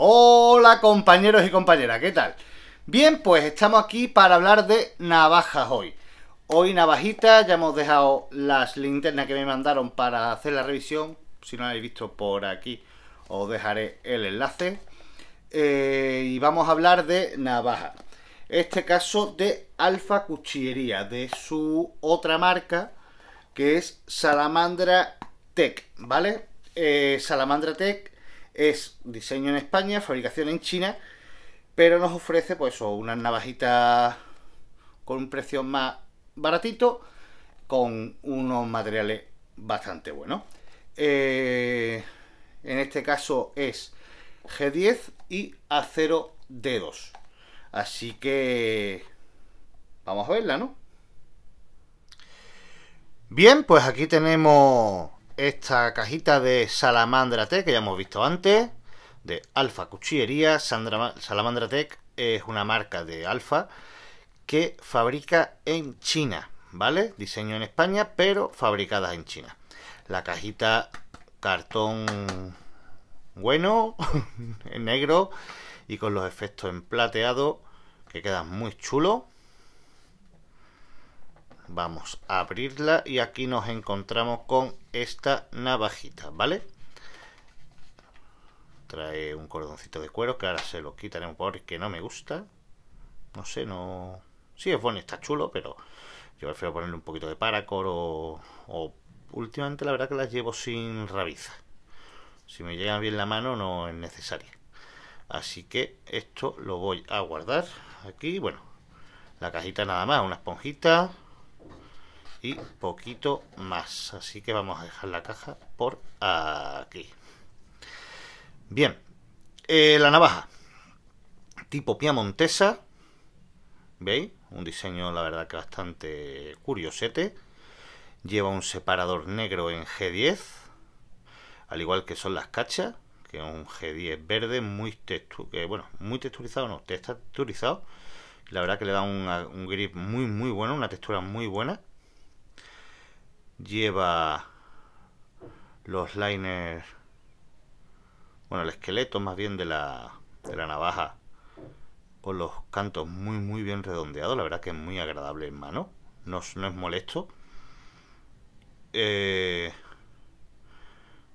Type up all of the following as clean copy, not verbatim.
Hola compañeros y compañeras, ¿qué tal? Bien, pues estamos aquí para hablar de navajas hoy. Hoy navajitas, ya hemos dejado las linternas que me mandaron para hacer la revisión. Si no la habéis visto por aquí, os dejaré el enlace. Y vamos a hablar de navaja. Este caso de Alfa Cuchillería, de su otra marca, que es Salamandra TEK, ¿vale? Salamandra TEK es diseño en España, fabricación en China, pero nos ofrece pues unas navajitas con un precio más baratito, con unos materiales bastante buenos. En este caso es G10 y A0D2. Así que vamos a verla, ¿no? Bien, pues aquí tenemos esta cajita de Salamandra TEK que ya hemos visto antes, de Alfa Cuchillería. Salamandra TEK es una marca de Alfa que fabrica en China, ¿vale? Diseño en España, pero fabricadas en China. La cajita, cartón bueno, en negro y con los efectos en plateado que quedan muy chulos. Vamos a abrirla y aquí nos encontramos con esta navajita, ¿vale? Trae un cordoncito de cuero que ahora se lo quitaremos porque no me gusta. No sé, no... Sí, es bueno, está chulo, pero yo prefiero ponerle un poquito de paracord o... Últimamente la verdad que las llevo sin rabiza. Si me llega bien la mano no es necesaria. Así que esto lo voy a guardar aquí. Bueno, la cajita nada más, una esponjita... y poquito más, así que vamos a dejar la caja por aquí. Bien, la navaja tipo piamontesa, ¿veis? Un diseño la verdad que bastante curiosete. Lleva un separador negro en G10, al igual que son las cachas, que es un G10 verde muy texturizado. La verdad que le da un grip muy bueno, una textura muy buena. Lleva los liners, bueno, el esqueleto más bien de la navaja, con los cantos muy bien redondeados. La verdad que es muy agradable en mano, no es molesto.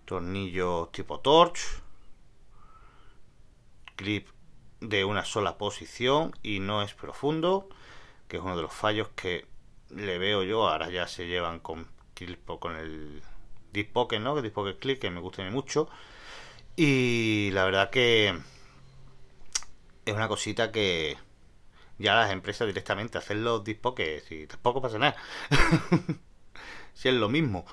Tornillos tipo torch, clip de una sola posición y no es profundo, que es uno de los fallos que le veo yo. Ahora ya se llevan con el Deep Pocket, ¿no? El Deep Pocket Clip, que me gusta mucho. Y la verdad que es una cosita que ya las empresas directamente hacen los Deep Pockets y tampoco pasa nada. Si es lo mismo.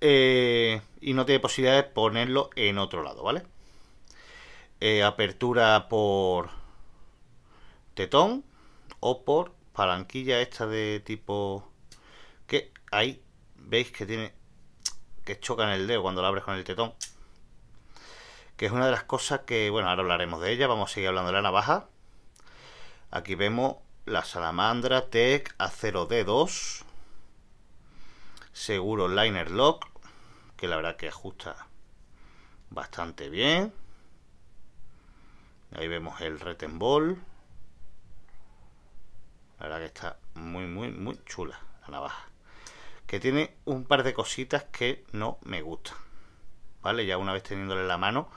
Y no tiene posibilidad de ponerlo en otro lado, ¿vale? Apertura por tetón o por palanquilla esta de tipo... que ahí veis que tiene que choca en el dedo cuando la abres con el tetón, que es una de las cosas que, bueno, ahora hablaremos de ella. Vamos a seguir hablando de la navaja. Aquí vemos la Salamandra TEK A0D2, seguro Liner Lock, que la verdad que ajusta bastante bien. Ahí vemos el Retenball. La verdad que está muy chula la navaja, que tiene un par de cositas que no me gustan, ¿vale? Ya una vez teniéndole la mano,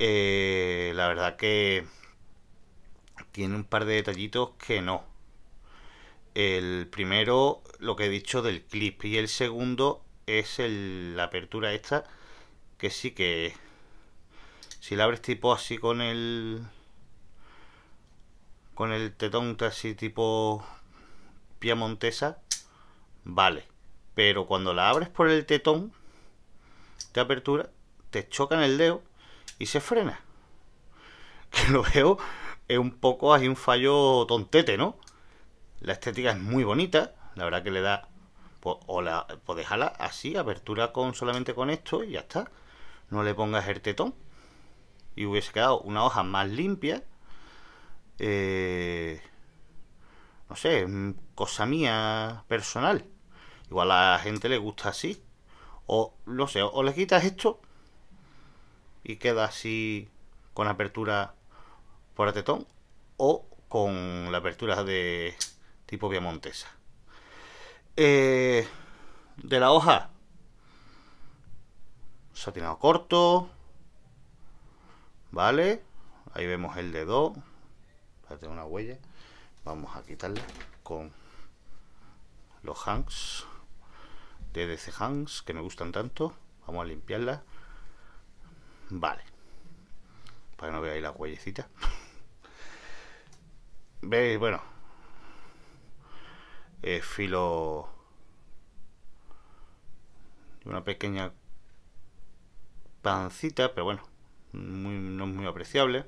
la verdad que tiene un par de detallitos que no. El primero, lo que he dicho del clip, y el segundo es la apertura esta, que sí que si la abres tipo así con el tetón así tipo piamontesa, vale, pero cuando la abres por el tetón de apertura, te choca en el dedo y se frena. Que lo veo, es un poco así un fallo tontete, ¿no? La estética es muy bonita, la verdad que le da... Pues déjala así, apertura solamente con esto y ya está. No le pongas el tetón. Y hubiese quedado una hoja más limpia. No sé, cosa mía personal. Igual a la gente le gusta así. O, no sé, o le quitas esto y queda así con apertura por atetón o con la apertura de tipo piamontesa. De la hoja, satinado corto, vale, ahí vemos el dedo para tener una huella. Vamos a quitarle con los hangs, DDC hangs, que me gustan tanto. Vamos a limpiarla, vale, para que no veáis las huellecitas. Veis, bueno, filo de una pequeña pancita, pero bueno, no es muy apreciable.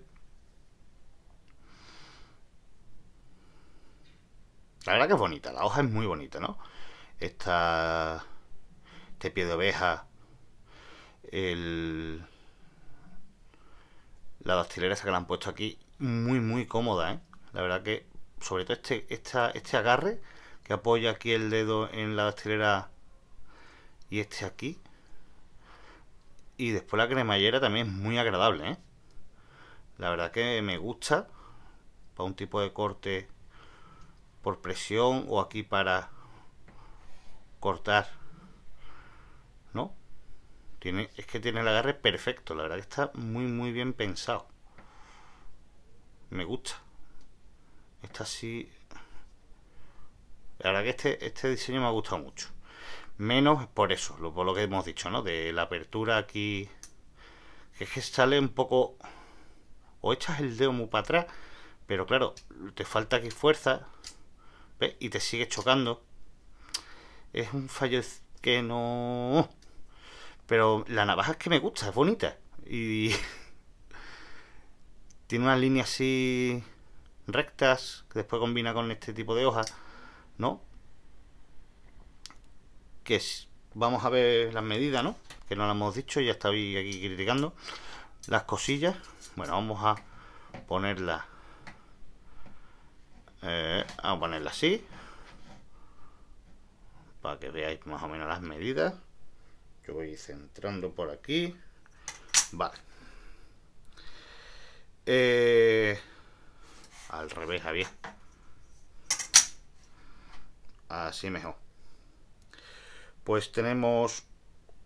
La verdad que es bonita, la hoja es muy bonita, ¿no? Este pie de oveja, la dactilera esa que la han puesto aquí, muy muy cómoda, ¿eh? La verdad que, sobre todo este agarre, que apoya aquí el dedo en la dactilera y este aquí. Y después la cremallera también es muy agradable, ¿eh? La verdad que me gusta, para un tipo de corte por presión o aquí para cortar, ¿no? Es que tiene el agarre perfecto, la verdad que está muy muy bien pensado, me gusta. Está así, la verdad que este diseño me ha gustado mucho, menos por eso, por lo que hemos dicho, ¿no? De la apertura aquí, que es que sale un poco, o echas el dedo muy para atrás, pero claro, te falta aquí fuerza. ¿Ves? Y te sigue chocando. Es un fallo que no... Pero la navaja es que me gusta, es bonita. Y... tiene unas líneas así... rectas, que después combina con este tipo de hojas, ¿no? Que es... vamos a ver las medidas, ¿no? Que no las hemos dicho, ya estaba aquí criticando. Las cosillas. Bueno, vamos a ponerlas... vamos a ponerla así para que veáis más o menos las medidas. Yo voy centrando por aquí, vale, al revés, Javier, así mejor. Pues tenemos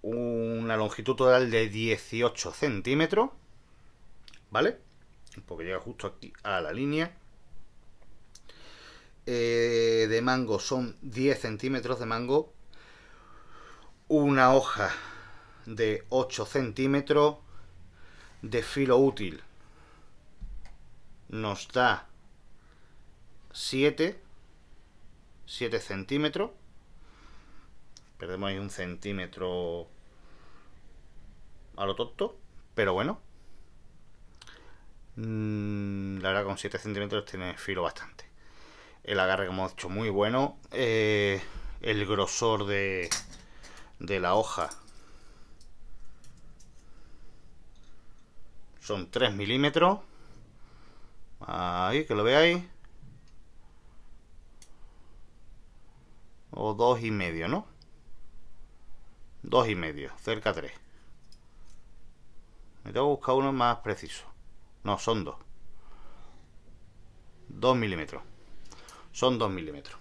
una longitud total de 18 centímetros, vale, porque llega justo aquí a la línea. De mango son 10 centímetros de mango, una hoja de 8 centímetros de filo útil, nos da 7 centímetros, perdemos ahí un centímetro a lo tonto, pero bueno, la verdad con 7 centímetros tiene filo bastante. El agarre, como he dicho, muy bueno. El grosor de la hoja son 3 milímetros. Ahí, que lo veáis. O 2,5, ¿no? 2,5, cerca 3. Me tengo que buscar uno más preciso. No, son 2. 2 milímetros. Son 2 milímetros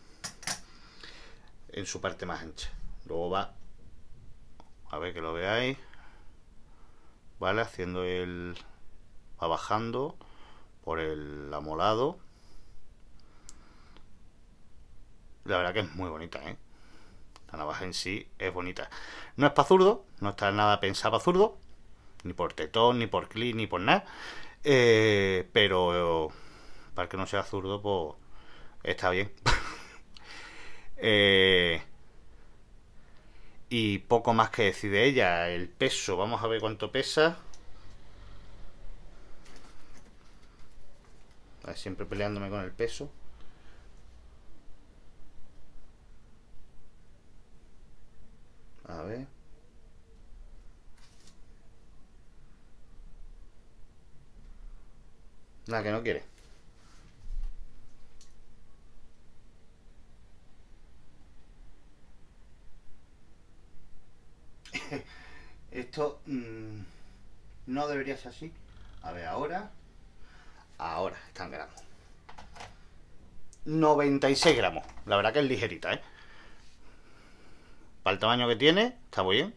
en su parte más ancha. Luego va, a ver que lo veáis, vale, haciendo el, va bajando por el amolado. La verdad que es muy bonita, ¿eh? La navaja en sí es bonita. No es para zurdo, no está nada pensada para zurdo, ni por tetón, ni por clip, ni por nada. Pero para que no sea zurdo, pues está bien. Y poco más que decir de ella. El peso, vamos a ver cuánto pesa. Siempre peleándome con el peso. A ver, nada, que no quiere. Esto no debería ser así, A ver, ahora. Ahora, está en gramos. 96 gramos. La verdad que es ligerita, ¿eh? Para el tamaño que tiene, está muy bien.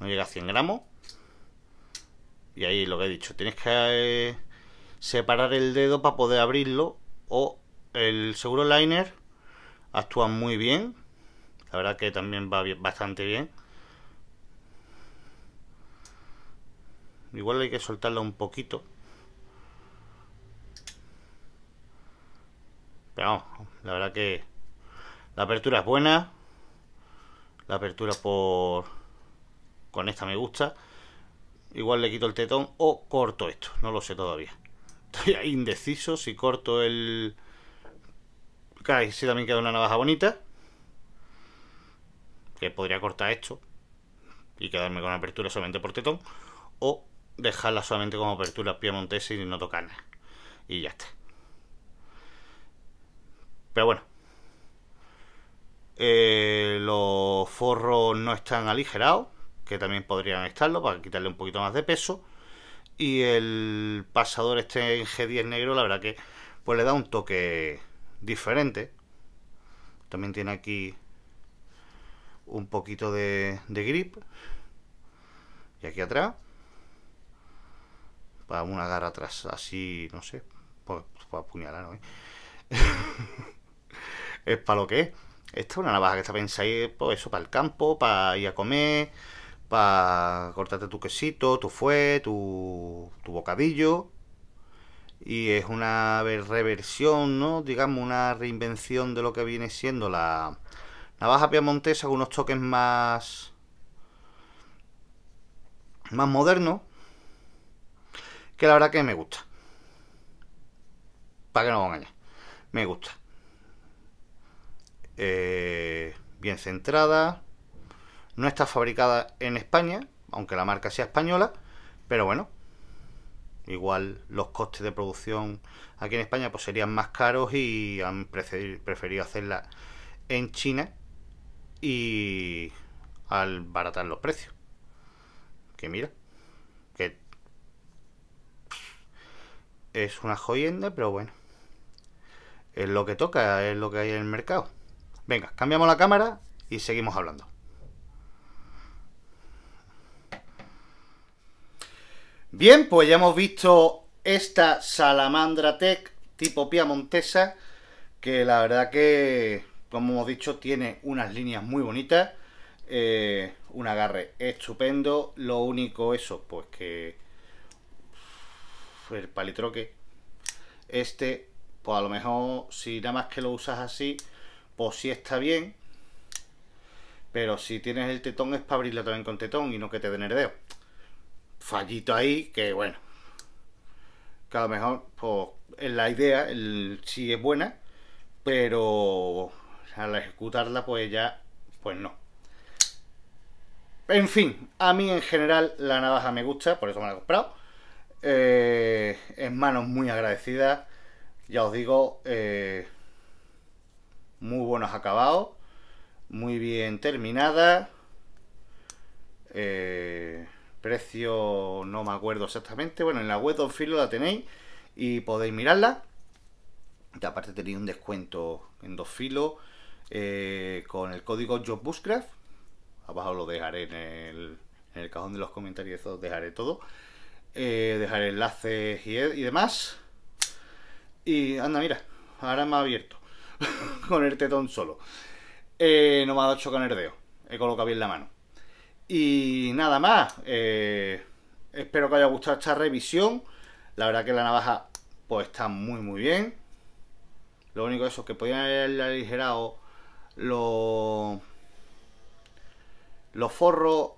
No llega a 100 gramos. Y ahí lo que he dicho, tienes que separar el dedo para poder abrirlo. O el seguro liner actúa muy bien. La verdad que también va bien, bastante bien. Igual hay que soltarla un poquito. Pero vamos, la verdad que la apertura es buena. La apertura con esta me gusta. Igual le quito el tetón o corto esto. No lo sé todavía. Estoy ahí indeciso si corto el... Claro, sí, también queda una navaja bonita. Que podría cortar esto y quedarme con apertura solamente por tetón. O dejarla solamente como apertura piamontesa y no tocar nada. Y ya está. Pero bueno. Los forros no están aligerados, que también podrían estarlo para quitarle un poquito más de peso. Y el pasador este en G10 negro, la verdad que pues le da un toque diferente. También tiene aquí un poquito de grip. Y aquí atrás. Para una garra atrás, así, no sé. Pues para apuñalar, ¿no? Es para lo que es. Esta es una navaja que está pensada pues eso, para el campo, para ir a comer, para cortarte tu quesito, tu fue, tu bocadillo. Y es una reversión, ¿no? Digamos, una reinvención de lo que viene siendo la navaja piamontesa con unos toques más modernos. Que la verdad que me gusta. Para que no me engañes. Me gusta. Bien centrada. No está fabricada en España, aunque la marca sea española, pero bueno, igual los costes de producción aquí en España pues serían más caros y han preferido hacerla en China y al baratar los precios. Que mira, que es una joyenda, pero bueno, es lo que toca, es lo que hay en el mercado. Venga, cambiamos la cámara y seguimos hablando. Bien, pues ya hemos visto esta Salamandra TEK tipo piamontesa, que la verdad que, como hemos dicho, tiene unas líneas muy bonitas, un agarre estupendo. Lo único eso, pues que el palitroque este, pues a lo mejor si nada más que lo usas así, pues sí está bien, pero si tienes el tetón es para abrirlo también con tetón y no que te den el dedo. Fallito ahí, que bueno, que a lo mejor pues la idea sí es buena, pero al ejecutarla pues ya, pues no. En fin, a mí en general la navaja me gusta, por eso me la he comprado. En manos muy agradecidas, ya os digo, muy buenos acabados, muy bien terminada. Precio no me acuerdo exactamente. Bueno, en la web Don Filo la tenéis y podéis mirarla. Y aparte tenéis un descuento en Don Filo con el código JOC Bushcraft. Abajo lo dejaré en el cajón de los comentarios, dejaré todo. Dejaré enlaces y demás. Y anda, mira, ahora me ha abierto con el tetón solo. No me ha dado chocar el dedo. He colocado bien la mano. Y nada más, espero que os haya gustado esta revisión. La verdad que la navaja pues está muy bien. Lo único eso, que podían haber aligerado los forros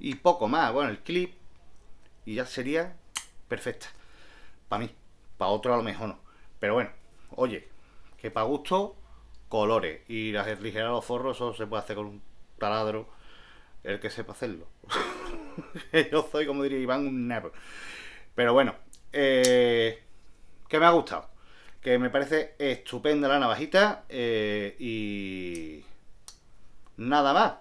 y poco más. Bueno, el clip y ya sería perfecta. Para mí, para otro a lo mejor no. Pero bueno, oye, que para gusto colores, y las aligerar los forros eso se puede hacer con un taladro, el que sepa hacerlo. Yo soy, como diría Iván, un nerd. Pero bueno, que me ha gustado, que me parece estupenda la navajita, y nada más.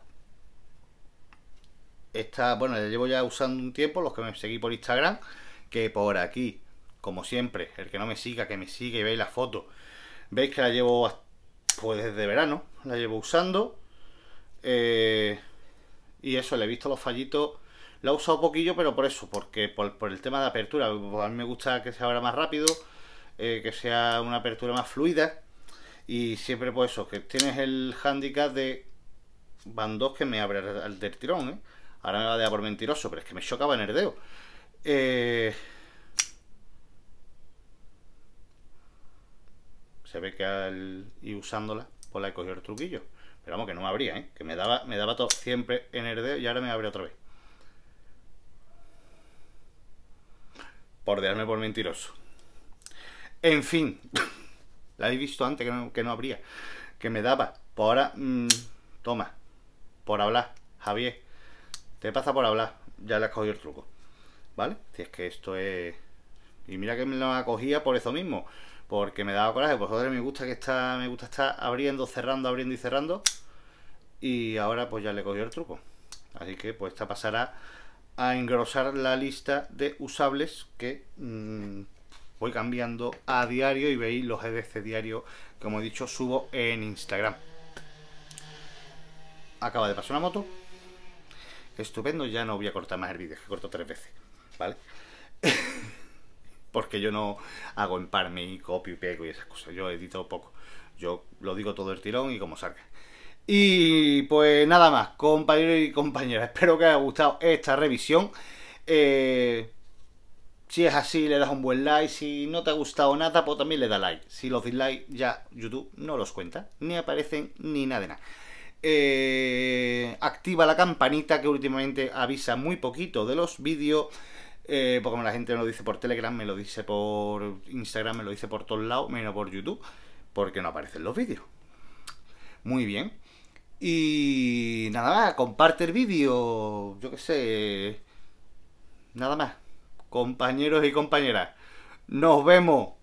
esta, bueno, la llevo ya usando un tiempo, los que me seguís por Instagram, que por aquí, como siempre, el que no me siga, que me sigue y veis la foto, veis que la llevo pues desde verano, la llevo usando, y eso, le he visto los fallitos, la he usado poquillo, pero por eso, porque por el tema de apertura, pues a mí me gusta que se abra más rápido, que sea una apertura más fluida, y siempre pues eso, que tienes el hándicap de bandos que me abre el del tirón, ¿eh? Ahora me va a dar por mentiroso, pero es que me chocaba en el dedo. Se ve que al ir usándola, pues la he cogido el truquillo. Pero vamos, que no me abría, ¿eh? Que me daba todo siempre en el dedo y ahora me abre otra vez. Por darme por mentiroso. En fin. La habéis visto antes que no abría. Que me daba. Pues ahora, toma. Por hablar, Javier. Te pasa por hablar. Ya le has cogido el truco. ¿Vale? Si es que esto es... Y mira que me la cogía por eso mismo. Porque me daba coraje, pues joder, me gusta estar abriendo, cerrando, abriendo y cerrando. Y ahora pues ya le cogió el truco. Así que pues esta pasará a engrosar la lista de usables que voy cambiando a diario. Y veis los GDC diarios, como he dicho, subo en Instagram. Acaba de pasar una moto. Estupendo, ya no voy a cortar más el vídeo, que corto 3 veces. ¿Vale? Porque yo no hago emparme y copio y pego y esas cosas. Yo edito poco. Yo lo digo todo el tirón y como salga. Y pues nada más, compañeros y compañeras. Espero que os haya gustado esta revisión. Si es así, le das un buen like. Si no te ha gustado nada, pues también le da like. Si los dislikes ya YouTube no los cuenta. Ni aparecen ni nada de nada. Activa la campanita que últimamente avisa muy poquito de los vídeos. Porque la gente me lo dice por Telegram, me lo dice por Instagram, me lo dice por todos lados, menos por YouTube, porque no aparecen los vídeos. Muy bien. Y nada más, comparte el vídeo, yo qué sé. Nada más, compañeros y compañeras. Nos vemos.